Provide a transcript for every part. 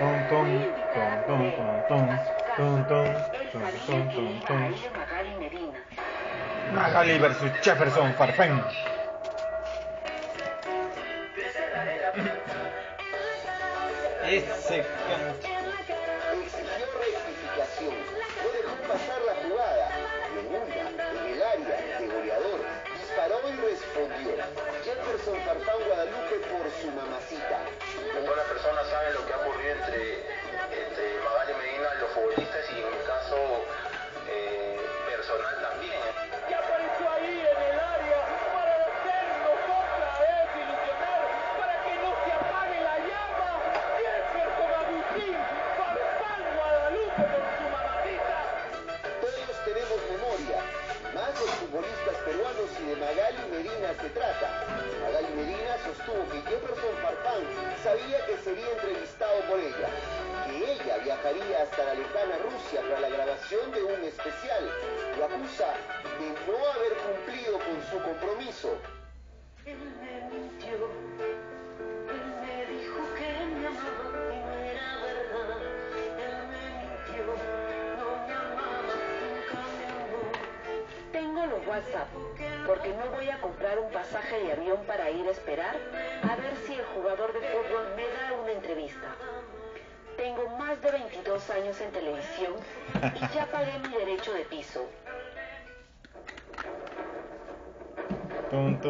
Magaly versus Jefferson Farfán. Ese canto. Jefferson Farfán Guadalupe por su mamacita. Ninguna persona sabe lo que ha ocurrido entre Magaly Medina y los futbolistas, y en mi caso personal también. Y apareció ahí en el área para hacerlo otra vez y ilusionar, para que no se apague la llama. Jefferson Agustín Farfán Guadalupe por su mamacita. Todos tenemos memoria, más los futbolistas peruanos, y de Magaly Medina se trata. Magaly Medina sostuvo que Jefferson Farfán sabía que sería entrevistado por ella, que ella viajaría hasta la lejana Rusia para la grabación de un especial. Lo acusa de no haber cumplido con su compromiso. Él me mintió, él me dijo que me amaba y no era verdad. Él me mintió, no me amaba, nunca me amó. Tengo los WhatsApp, porque no voy a comprar un pasaje de avión para ir a esperar a ver si el jugador de fútbol me da una entrevista. Tengo más de 22 años en televisión y ya pagué mi derecho de piso. El fin de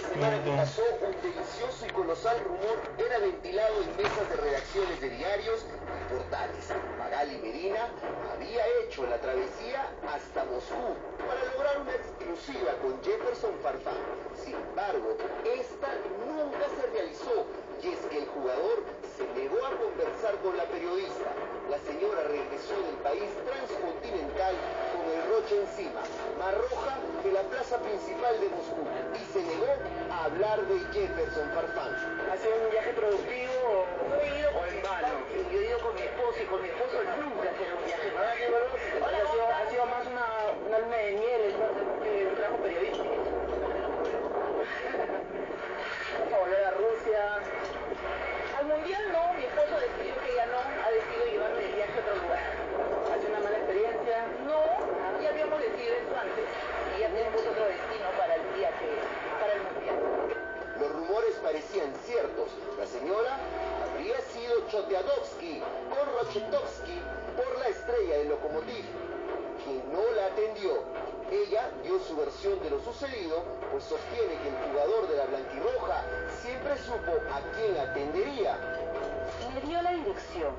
semana que pasó, un delicioso y colosal rumor era ventilado en mesas de redacciones de diarios y portales. Magaly Medina había hecho la travesía hasta Moscú para lograr una exclusiva con Jefferson Farfán. Sin embargo, esta nunca se realizó, y es que el jugador se negó a conversar con la periodista. La señora regresó del país transcontinental con el roche encima, más roja que la plaza principal de Moscú, y se negó a hablar de Jefferson Farfán. Ha sido un viaje productivo o en vano. Yo digo, con mi esposo y con mi esposo nunca ha sido un viaje productivo. Ha sido más una luna de miel, un trabajo periodístico. Vamos a volver a Rusia. Al mundial no, mi esposo decidió que ya no, ha decidido llevarme de viaje a otro lugar. Ha sido una mala experiencia. No, ya habíamos decidido eso antes y ya tenemos otro destino para el viaje, para el mundial. Los rumores parecían ciertos. La señora habría sido Choteadovsky con Rochetovsky por la estrella de Lokomotiv, que no la atendió. Ella dio su versión de lo sucedido, pues sostiene que el jugador de la Blanquirroja siempre supo a quién atendería. Me dio la dirección.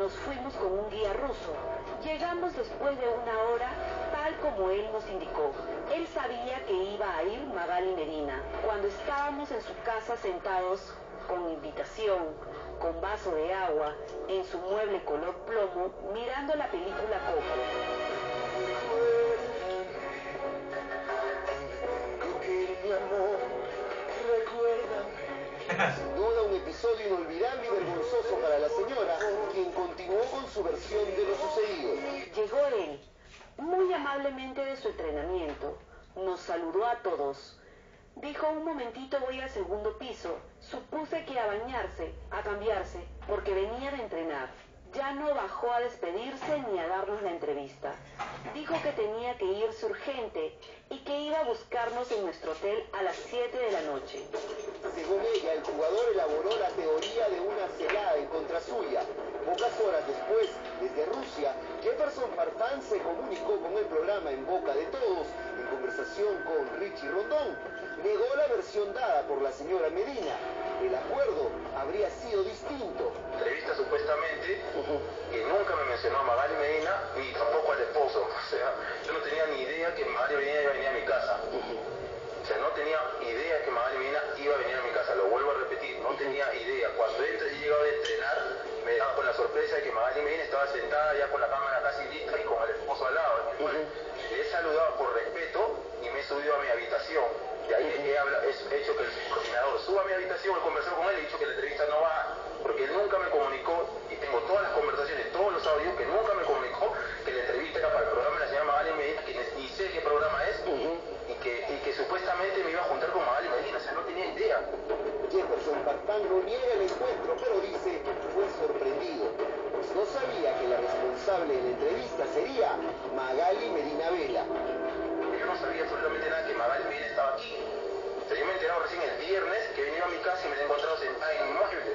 Nos fuimos con un guía ruso. Llegamos después de una hora, tal como él nos indicó. Él sabía que iba a ir Magaly Medina. Cuando estábamos en su casa sentados con invitación, con vaso de agua, en su mueble color plomo, mirando la película Coco. Sin duda un episodio inolvidable y vergonzoso para la señora, quien continuó con su versión de lo sucedido. Llegó él, muy amablemente de su entrenamiento, nos saludó a todos. Dijo: un momentito, voy al segundo piso. Supuse que a bañarse, a cambiarse, porque venía de entrenar. Ya no bajó a despedirse ni a darnos la entrevista. Dijo que tenía que irse urgente y que iba a buscarnos en nuestro hotel a las 7 de la noche. Según ella, el jugador elaboró la teoría de una celada en contra suya. Pocas horas después, desde Rusia, Jefferson Farfán se comunicó con el programa En Boca de Todos, en conversación con Richie Rondón. Negó la versión dada por la señora Medina. El acuerdo habría sido distinto. Entrevista supuestamente que nunca me mencionó a Magaly Medina ni tampoco al esposo. O sea, yo no tenía ni idea que Magaly Medina iba a venir a mi casa. O sea, no tenía idea que Magaly Medina iba a venir a mi casa. Lo vuelvo a repetir, no tenía idea. Cuando yo llegaba de entrenar, me daba con la sorpresa de que Magaly Medina estaba sentada ya con la cámara casi lista y con el esposo al lado. Le he saludado por respeto y me he subido a mi habitación. Y ahí he hecho que el coordinador suba a mi habitación, he conversado con él y he dicho que la entrevista no va, porque él nunca me comunicó, y tengo todas las conversaciones, todos los audios, que nunca me comunicó que la entrevista era para el programa de la señora Magaly Medina, que ni sé qué programa es, y que supuestamente me iba a juntar con Magaly Medina. O sea, no tenía idea. Jefferson Farfán Farfán no niega el encuentro, pero dice que fue sorprendido, pues no sabía que la responsable de la entrevista sería Magaly Medina Vela. Yo no sabía absolutamente nada que Magaly Medina estaba aquí. Yo me he enterado recién el viernes que venía a mi casa y me la he encontrado sentada inmóvil.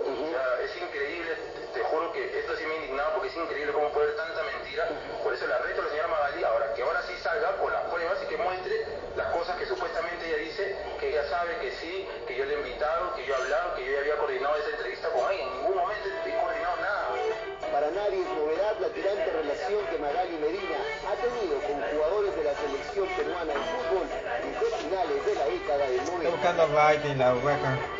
O sea, es increíble, te juro que esto sí me ha indignado porque es increíble cómo puede haber tanta mentira. Por eso la reto a la señora Magaly ahora sí salga con las pruebas y que muestre las cosas que supuestamente ella dice, que ella sabe que sí, que yo le he invitado, que yo he hablado, que yo ya había coordinado esa entrevista con ella. En ningún momento he coordinado nada. Para nadie es novedad la tirante relación que Magaly Medina ha tenido con jugadores de la selección peruana de fútbol desde finales de la década del 90. Está buscando a Raik y la Urraca.